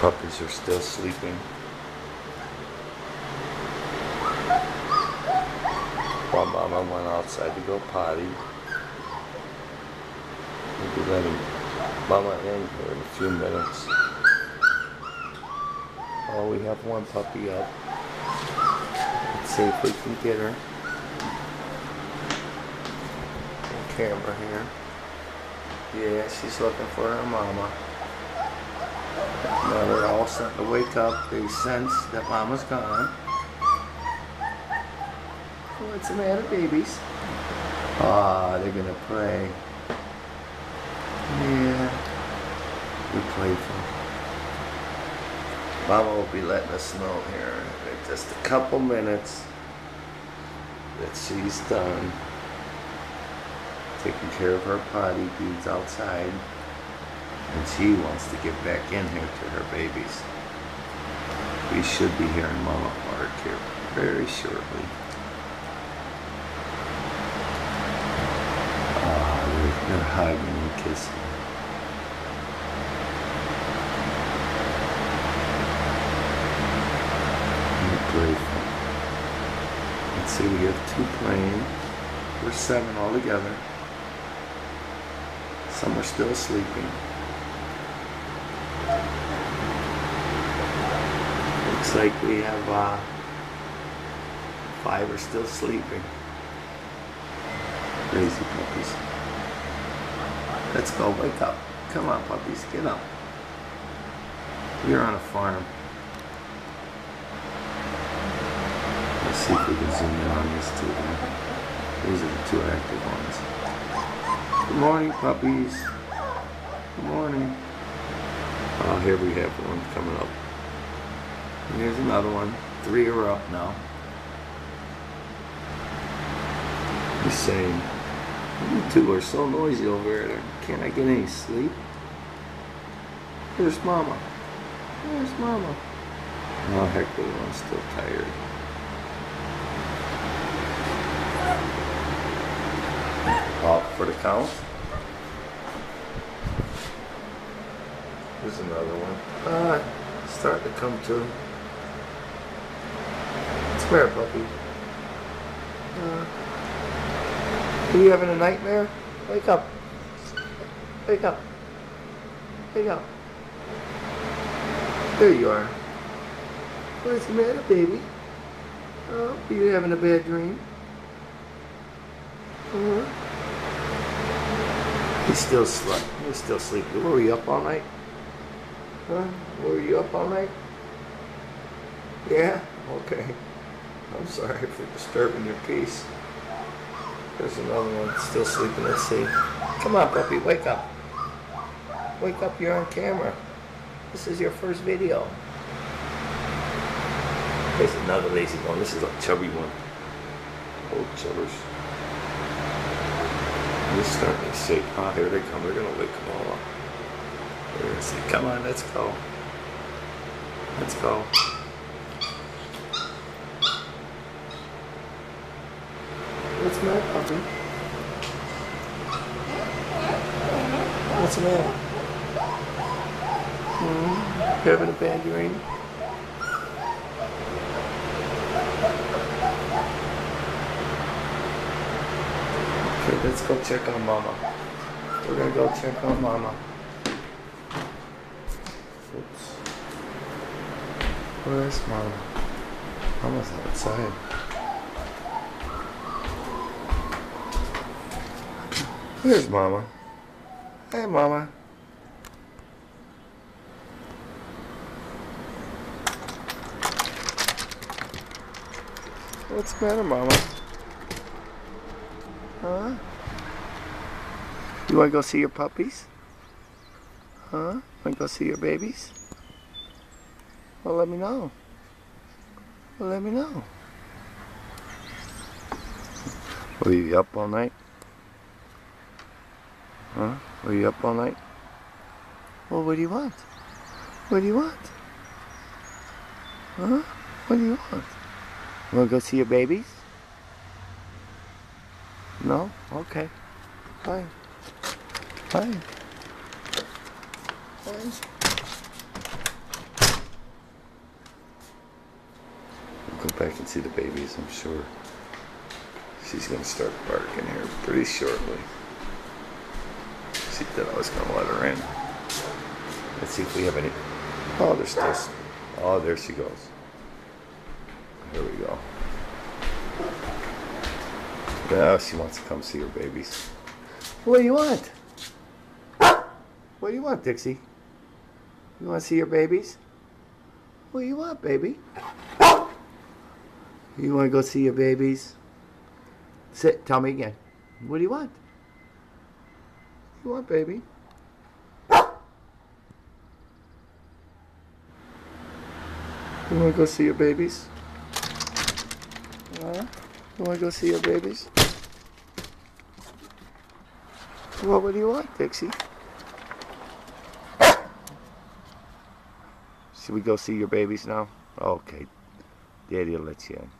puppies are still sleeping. While Mama went outside to go potty. We'll be letting Mama in here in a few minutes. Oh, we have one puppy up. Let's see if we can get her. Camera here. Yeah, she's looking for her mama. Now they're all starting to wake up. They sense that Mama's gone. What's the matter, babies? Ah, they're gonna play. Yeah, we played for them. Mama will be letting us know here in just a couple minutes that she's done taking care of her potty dudes outside, and she wants to get back in here to her babies. We should be hearing Mama bark here very shortly. Ah, they're hugging and kissing. They're playful. Let's see, we have two playing. We're seven all together. Some are still sleeping. Looks like we have five are still sleeping. Crazy puppies. Let's go, wake up. Come on, puppies, get up. We're on a farm. Let's see if we can zoom in on these two. These are the two active ones. Good morning, puppies. Good morning. Oh, here we have one coming up. And here's another one. Three are up now. He's saying, you two are so noisy over there. Can't I get any sleep? Where's Mama? Where's Mama? Oh, heck, the one's still tired. For the count. There's another one. Starting to come to. Swear, puppy. Are you having a nightmare? Wake up. Wake up. Wake up. There you are. What's the matter, baby? Oh, are you having a bad dream? He's still slept. He's still sleeping. Were you up all night? Huh? Were you up all night? Yeah? Okay. I'm sorry for disturbing your peace. There's another one still sleeping. Let's see. Come on, puppy. Wake up. Wake up. You're on camera. This is your first video. There's another lazy one. This is a chubby one. Old chubbers. They're starting to say, oh, here they come. They're going to wake them all up. They're going to say, come on, let's go. Let's go. What's the matter, puppy? What's the matter? You're having a bad dream? Let's go check on Mama. We're gonna go check on Mama. Oops. Where's Mama? Mama's outside. Where's Mama? Hey, Mama. What's the matter, Mama? Huh? You want to go see your puppies? Huh? Want to go see your babies? Well, let me know. Well, let me know. Were you up all night? Huh? Were you up all night? Well, what do you want? What do you want? Huh? What do you want? You want to go see your babies? No? Okay. Fine. Fine. Fine. go back and see the babies, I'm sure. She's going to start barking here pretty shortly. She thought I was going to let her in. Let's see if we have any... Oh, there's still... Oh, there she goes. Here we go. Oh, she wants to come see her babies. What do you want? What do you want, Dixie? You want to see your babies? What do you want, baby? You want to go see your babies? Sit, tell me again. What do you want? What do you want, baby? You want to go see your babies? You want to go see your babies? Well, what do you want, Dixie? Should we go see your babies now? Okay. Daddy'll let you in.